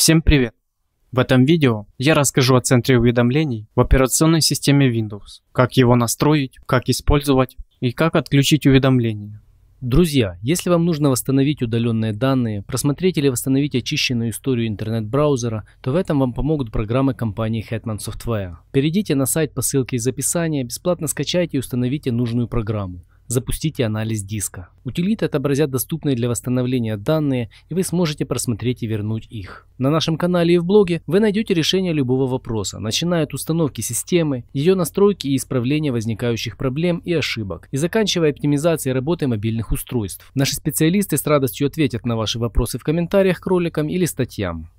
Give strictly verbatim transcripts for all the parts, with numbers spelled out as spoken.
Всем привет! В этом видео я расскажу о центре уведомлений в операционной системе Windows, как его настроить, как использовать и как отключить уведомления. Друзья, если вам нужно восстановить удаленные данные, просмотреть или восстановить очищенную историю интернет-браузера, то в этом вам помогут программы компании Hetman Software. Перейдите на сайт по ссылке из описания, бесплатно скачайте и установите нужную программу. Запустите анализ диска. Утилиты отобразят доступные для восстановления данные, и вы сможете просмотреть и вернуть их. На нашем канале и в блоге вы найдете решение любого вопроса, начиная от установки системы, ее настройки и исправления возникающих проблем и ошибок, и заканчивая оптимизацией работы мобильных устройств. Наши специалисты с радостью ответят на ваши вопросы в комментариях к роликам или статьям.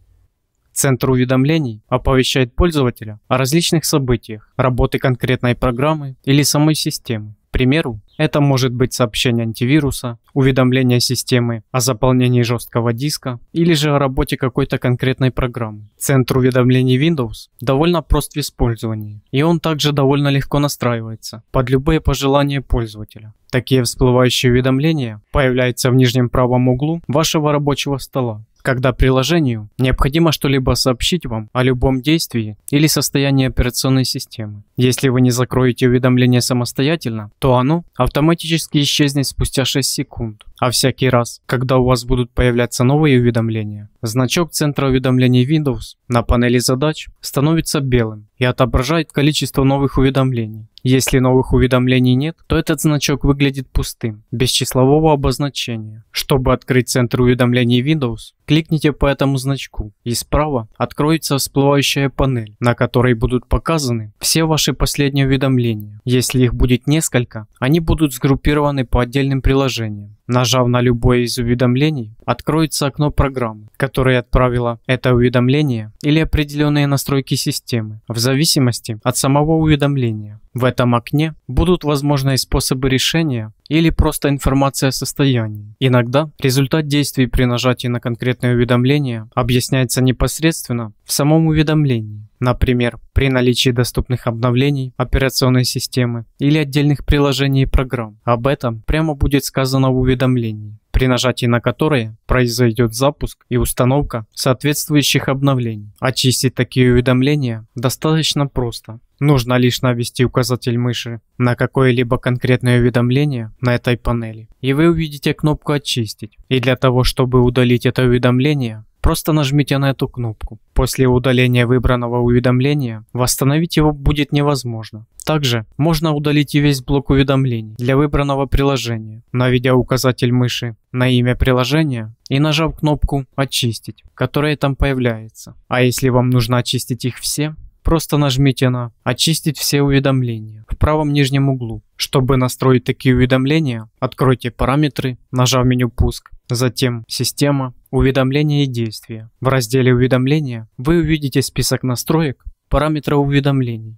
Центр уведомлений оповещает пользователя о различных событиях, работе конкретной программы или самой системы. К примеру, это может быть сообщение антивируса, уведомление системы о заполнении жесткого диска или же о работе какой-то конкретной программы. Центр уведомлений Windows довольно прост в использовании, и он также довольно легко настраивается под любые пожелания пользователя. Такие всплывающие уведомления появляются в нижнем правом углу вашего рабочего стола, когда приложению необходимо что-либо сообщить вам о любом действии или состоянии операционной системы. Если вы не закроете уведомление самостоятельно, то оно автоматически исчезнет спустя шесть секунд. А всякий раз, когда у вас будут появляться новые уведомления, значок центра уведомлений Windows на панели задач становится белым и отображает количество новых уведомлений. Если новых уведомлений нет, то этот значок выглядит пустым, без числового обозначения. Чтобы открыть центр уведомлений Windows, кликните по этому значку, и справа откроется всплывающая панель, на которой будут показаны все ваши последние уведомления. Если их будет несколько, они будут сгруппированы по отдельным приложениям. Нажав на любое из уведомлений, откроется окно программы, которое отправило это уведомление или определенные настройки системы, в зависимости от самого уведомления. В этом окне будут возможные способы решения или просто информация о состоянии. Иногда результат действий при нажатии на конкретное уведомление объясняется непосредственно в самом уведомлении. Например, при наличии доступных обновлений операционной системы или отдельных приложений и программ. Об этом прямо будет сказано в уведомлении, при нажатии на которые произойдет запуск и установка соответствующих обновлений. Очистить такие уведомления достаточно просто. Нужно лишь навести указатель мыши на какое-либо конкретное уведомление на этой панели, и вы увидите кнопку «Очистить». И для того, чтобы удалить это уведомление, просто нажмите на эту кнопку. После удаления выбранного уведомления восстановить его будет невозможно. Также можно удалить и весь блок уведомлений для выбранного приложения, наведя указатель мыши на имя приложения и нажав кнопку «Очистить», которая там появляется. А если вам нужно очистить их все, просто нажмите на «Очистить все уведомления» в правом нижнем углу. Чтобы настроить такие уведомления, откройте «Параметры», нажав меню «Пуск», затем «Система», «Уведомления и действия». В разделе «Уведомления» вы увидите список настроек параметра уведомлений.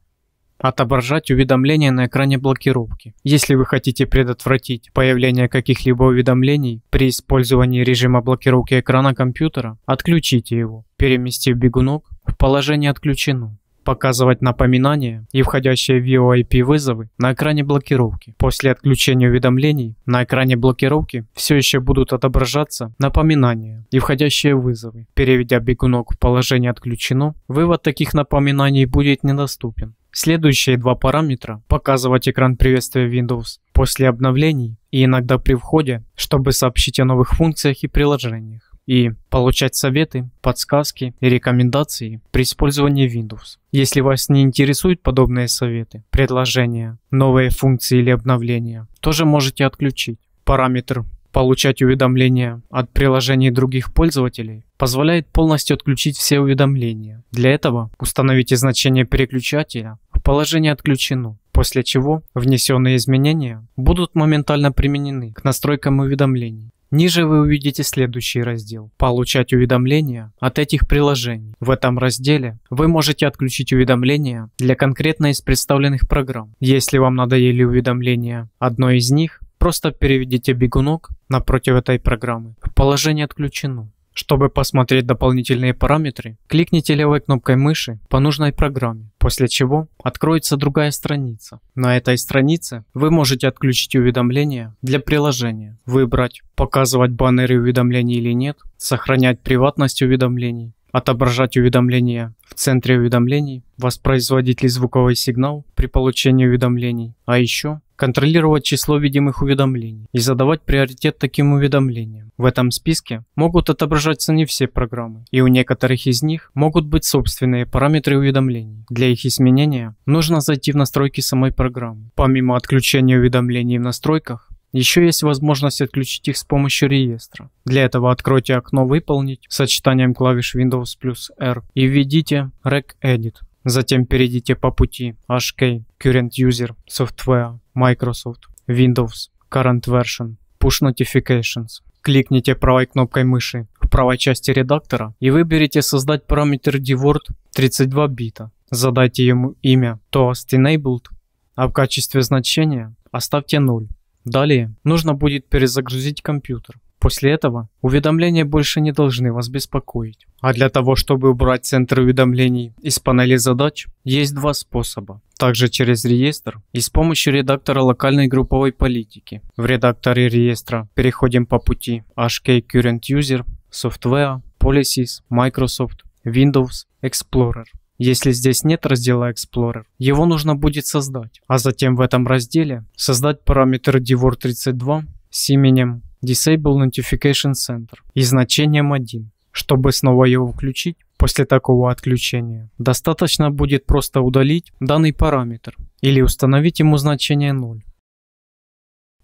Отображать уведомления на экране блокировки. Если вы хотите предотвратить появление каких-либо уведомлений при использовании режима блокировки экрана компьютера, отключите его, переместив бегунок в положение «Отключено». Показывать напоминания и входящие в ви о ай пи вызовы на экране блокировки. После отключения уведомлений на экране блокировки все еще будут отображаться напоминания и входящие вызовы. Переведя бегунок в положение «Отключено», вывод таких напоминаний будет недоступен. Следующие два параметра – показывать экран приветствия Windows после обновлений и иногда при входе, чтобы сообщить о новых функциях и приложениях, и получать советы, подсказки и рекомендации при использовании Windows. Если вас не интересуют подобные советы, предложения, новые функции или обновления, тоже можете отключить. Параметр «Получать уведомления от приложений других пользователей» позволяет полностью отключить все уведомления. Для этого установите значение переключателя в положение «Отключено», после чего внесенные изменения будут моментально применены к настройкам уведомлений. Ниже вы увидите следующий раздел «Получать уведомления от этих приложений». В этом разделе вы можете отключить уведомления для конкретно из представленных программ. Если вам надоели уведомления одной из них, просто переведите бегунок напротив этой программы в положение «Отключено». Чтобы посмотреть дополнительные параметры, кликните левой кнопкой мыши по нужной программе, после чего откроется другая страница. На этой странице вы можете отключить уведомления для приложения, выбрать «Показывать баннеры уведомлений или нет», «Сохранять приватность уведомлений», отображать уведомления в центре уведомлений, воспроизводить ли звуковой сигнал при получении уведомлений, а еще контролировать число видимых уведомлений и задавать приоритет таким уведомлениям. В этом списке могут отображаться не все программы, и у некоторых из них могут быть собственные параметры уведомлений. Для их изменения нужно зайти в настройки самой программы. Помимо отключения уведомлений в настройках, еще есть возможность отключить их с помощью реестра. Для этого откройте окно «Выполнить» с сочетанием клавиш Windows плюс R и введите regedit. Затем перейдите по пути эйч кей, Current User, Software, Microsoft, Windows, Current Version, Push Notifications. Кликните правой кнопкой мыши в правой части редактора и выберите «Создать параметр dword тридцать два бита». Задайте ему имя Toast Enabled, а в качестве значения оставьте ноль. Далее нужно будет перезагрузить компьютер. После этого уведомления больше не должны вас беспокоить. А для того, чтобы убрать центр уведомлений из панели задач, есть два способа. Также через реестр и с помощью редактора локальной групповой политики. В редакторе реестра переходим по пути эйч кей Current User, Software, Policies, Microsoft, Windows, Explorer. Если здесь нет раздела Explorer, его нужно будет создать, а затем в этом разделе создать параметр dword тридцать два с именем Disable Notification Center и значением один. Чтобы снова его включить, после такого отключения достаточно будет просто удалить данный параметр или установить ему значение ноль.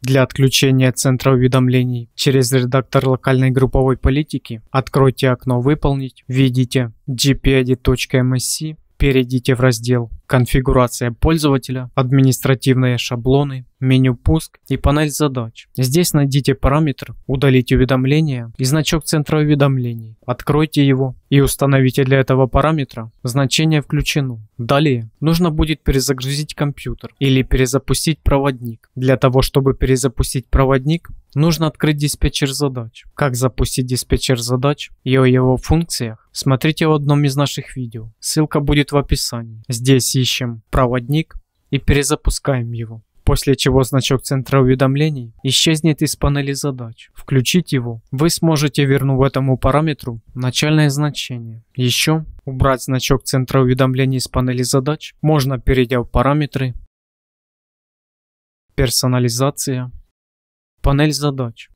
Для отключения центра уведомлений через редактор локальной групповой политики откройте окно «Выполнить», введите джи пи эдит точка эм эс си, перейдите в раздел «Конфигурация пользователя», «Административные шаблоны», меню «Пуск» и панель задач. Здесь найдите параметр «Удалить уведомления» и значок центра уведомлений. Откройте его и установите для этого параметра значение «Включено». Далее нужно будет перезагрузить компьютер или перезапустить проводник. Для того, чтобы перезапустить проводник, нужно открыть диспетчер задач. Как запустить диспетчер задач и о его функциях смотрите в одном из наших видео. Ссылка будет в описании. Здесь ищем проводник и перезапускаем его. После чего значок центра уведомлений исчезнет из панели задач. Включить его вы сможете, вернув этому параметру начальное значение. Еще убрать значок центра уведомлений из панели задач можно, перейдя в параметры, персонализация, панель задач,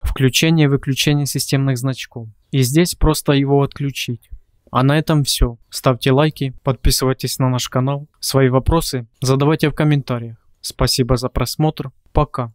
включение и выключение системных значков. И здесь просто его отключить. А на этом все. Ставьте лайки, подписывайтесь на наш канал. Свои вопросы задавайте в комментариях. Спасибо за просмотр. Пока.